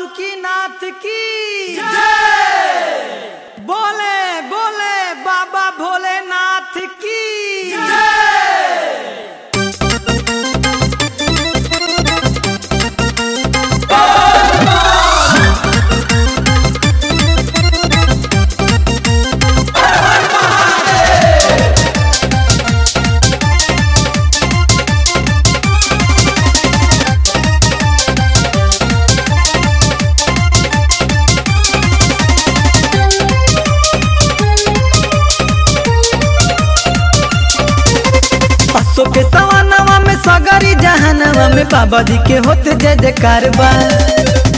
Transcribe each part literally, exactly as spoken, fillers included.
बासुकीनाथ की जय, बोले बोले बाबा भोलेनाथ की जय। के सवानवा में सागरी जहनवा में बाबा जी के होते जय जयकार बा।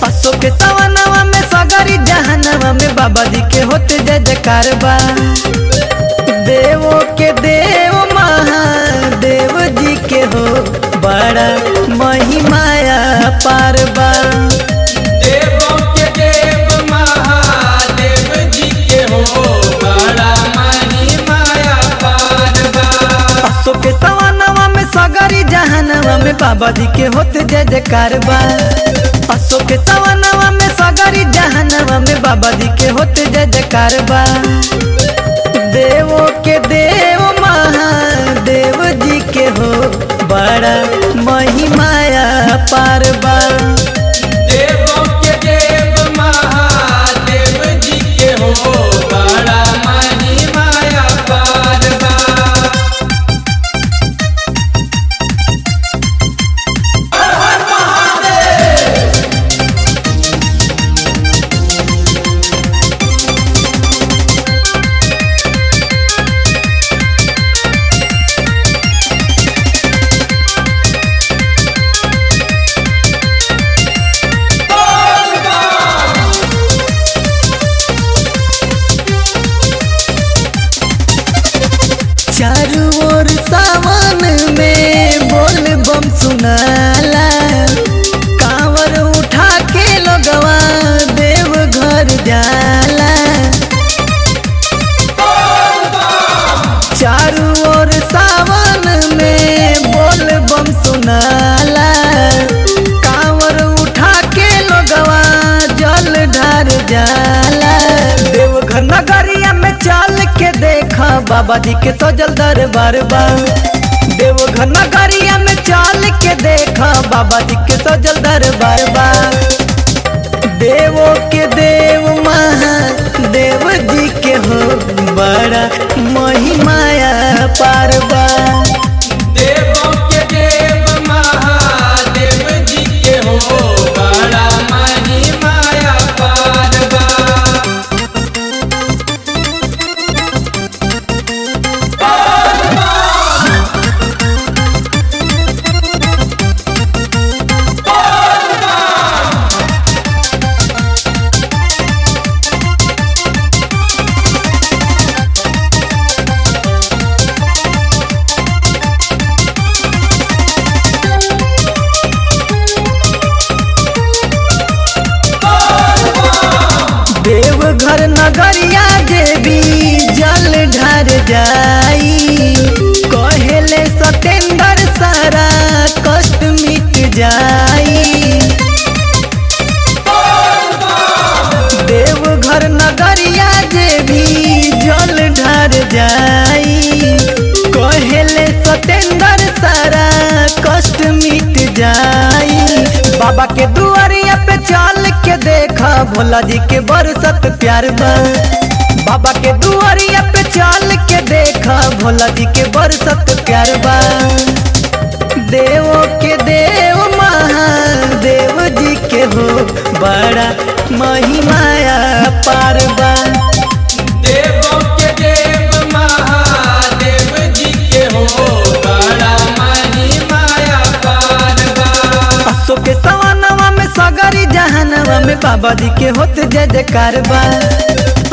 असो के सवानवा में सागरी जहनवा में बाबा जी के होते जय जयकार बा। देवो के देव महादेव जी के हो बड़ा महिमाया पार बा। देवो के देव महादेव जी के हो बड़ा महिमाया पार बा। असो के सागरी जहनवा में बाबा जी के होते जय जयकार बा। असो के सवानवा में सागरी जहनवा में बाबा जी के होते जय जयकार बा। देवो के देव महादेव जी के हो बड़ा महिमाया पार बा। देवो के देव महादेव जी के हो बड़ा महिमाया पार बा। चारू ओर सावन में बोल बम सुनाला, कांवर उठा के लोगवा देव घर जाला। चारू ओर सावन में बोल बम सुनाला, कांवर उठा के लोगवा जल ढार जाला। देव घर नगरिया में चल के देखा बाबा जी के सजल दरबार बा। देवघर नगरिया में चल के देखा बाबा जी के सजल दरबार बा। देवो के देव महादेव जी के हो बड़ा महिमाया पार बा। देवो के देव महादेव जी के हो बड़ा महिमाया पार बा। देवघर नगरिया देवी जल ढार जाई, कहेले सतेंदर सारा कष्ट मिट जाई। देवघर नगरिया देवी जल ढार जाई, कहेले सतेंदर सारा कष्ट मिट जाई। बाबा के दुआरिया पे चल के देखा भोला जी के बरसत प्यार बा। बाबा के दुआरिया पे चल के देखा भोला जी के बरसत प्यार बा। देवो के देव महादेव जी के हो बड़ा महिमाया पार बा। देवो के देव महादेव जी के हो बड़ा महिमाया पार बा। असो के सवानवा में सागरी जहनवा में बाबा जी के होते जय जयकार बा।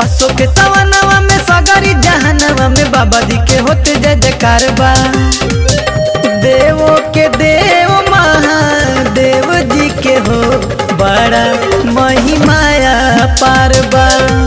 असो के सवानवा में सागरी जहनवा में बाबा जी के होते जय जयकार बा। देवो के देव महादेव जी के हो बड़ा महिमाया पार बा।